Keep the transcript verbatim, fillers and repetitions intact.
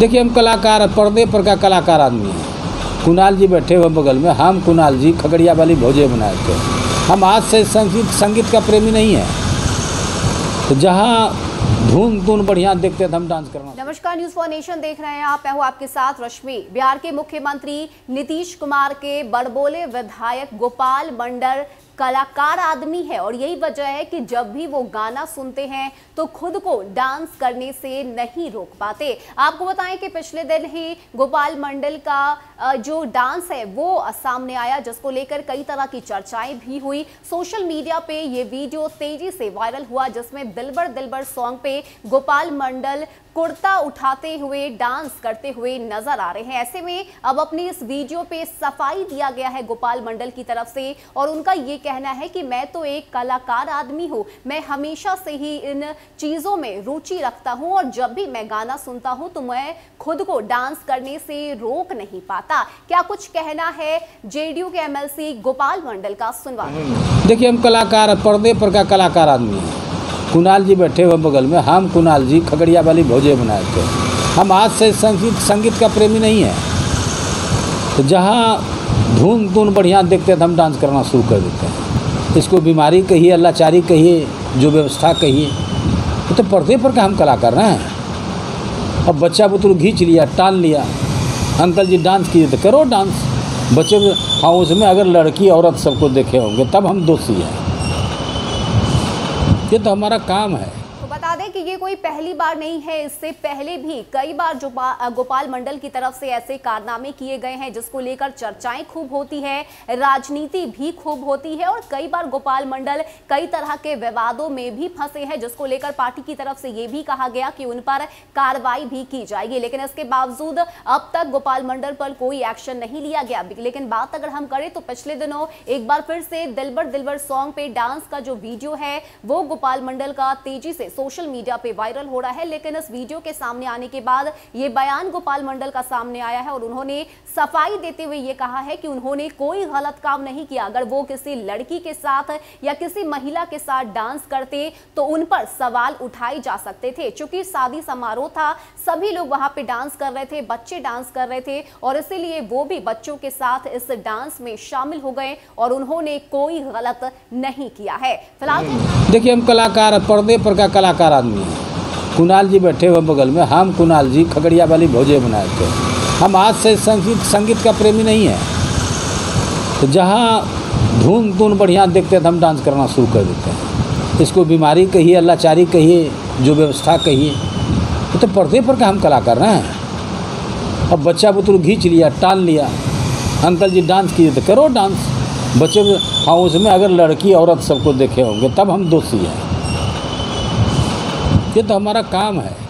देखिए, हम कलाकार, पर्दे पर का कलाकार आदमी है। कुणाल जी बैठे हुए बगल में, हम कुणाल जी खगड़िया वाली भोजे बनाए थे। हम आज से संगीत संगीत का प्रेमी नहीं है, तो जहाँ धुन धुन बढ़िया देखते थे हम डांस करना। नमस्कार, न्यूज़ फॉर नेशन देख रहे हैं आप, मैं हूँ आपके साथ रश्मि। बिहार के मुख्यमंत्री नीतीश कुमार के बड़बोले विधायक गोपाल मंडल कलाकार आदमी है, और यही वजह है कि जब भी वो गाना सुनते हैं तो खुद को डांस करने से नहीं रोक पाते। आपको बताएं कि पिछले दिन ही गोपाल मंडल का जो डांस है वो सामने आया, जिसको लेकर कई तरह की चर्चाएं भी हुई। सोशल मीडिया पे ये वीडियो तेजी से वायरल हुआ, जिसमें दिलबर दिलबर सॉन्ग पे गोपाल मंडल कुर्ता उठाते हुए डांस करते हुए नजर आ रहे हैं। ऐसे में अब अपनी इस वीडियो पे सफाई दिया गया है गोपाल मंडल की तरफ से, और उनका ये कहना है कि मैं तो एक कलाकार आदमी हूँ, मैं हमेशा से ही इन चीज़ों में रुचि रखता हूँ, और जब भी मैं गाना सुनता हूँ तो मैं खुद को डांस करने से रोक नहीं पाता। क्या कुछ कहना है जेडीयू के एमएलसी गोपाल मंडल का, सुनवा। देखिए, हम कलाकार, पर्दे पर का कलाकार आदमी है। कुणाल जी बैठे हुए बगल में, हम कुणाल जी खगड़िया वाली भोजे बनाए थे। हम आज से संगीत संगीत का प्रेमी नहीं है, तो जहाँ धुन धुन बढ़िया देखते थे हम डांस करना शुरू कर देते हैं। इसको बीमारी कहिए, अल्लाचारी कहिए, जो व्यवस्था कहिए, तो पर्दे पर का हम कला कर रहे हैं। अब बच्चा बुतरू घींच लिया, टान लिया, अंकल जी डांस किए, तो करो डांस बच्चे। हाँ, उसमें अगर लड़की औरत सबको देखे होंगे तब हम दोषी हैं, ये तो हमारा काम है। बता दें कि ये कोई पहली बार नहीं है, इससे पहले भी कई बार जो गोपाल मंडल की तरफ से ऐसे कारनामे किए गए हैं, जिसको लेकर चर्चाएं खूब होती है, राजनीति भी खूब होती है, और कई बार गोपाल मंडल कई तरह के विवादों में भी फंसे हैं, जिसको लेकर पार्टी की तरफ से ये भी कहा गया कि उन पर कार्रवाई भी की जाएगी। लेकिन इसके बावजूद अब तक गोपाल मंडल पर कोई एक्शन नहीं लिया गया। लेकिन बात अगर हम करें तो पिछले दिनों एक बार फिर से दिलबर दिलबर सॉन्ग पे डांस का जो वीडियो है वो गोपाल मंडल का तेजी से सोशल मीडिया पे वायरल हो रहा है। लेकिन इस वीडियो के सामने आने के बाद ये बयान गोपाल मंडल का सामने आया है, और उन्होंने सफाई देते हुए ये कहा है कि उन्होंने कोई गलत काम नहीं किया। अगर वो किसी लड़की के साथ या किसी महिला के साथ डांस करते तो उन पर सवाल उठाए जा सकते थे। चूंकि शादी समारोह था, सभी लोग वहां पे डांस कर रहे थे, बच्चे डांस कर रहे थे, और इसीलिए वो भी बच्चों के साथ इस डांस में शामिल हो गए, और उन्होंने कोई गलत नहीं किया है। फिलहाल देखिए, हम कलाकार, पर्दे पर का कला कलाकार आदमी है। कुणाल जी बैठे हुए बगल में, हम कुणाल जी खगड़िया वाली भोजे बनाए थे। हम आज से संगीत संगीत का प्रेमी नहीं है, तो जहाँ धुन धुन बढ़िया देखते थे हम डांस करना शुरू कर देते हैं। इसको बीमारी कहिए, अल्लाचारी कहिए, जो व्यवस्था कहिए, तो पर्दे पर का हम कला कर रहे हैं। अब बच्चा बुतरू घींच लिया, टान लिया, अंकल जी डांस किए, तो करो डांस बच्चे। हाँ, उसमें अगर लड़की औरत सबको देखे होंगे तब हम दोषी हैं, ये तो हमारा काम है।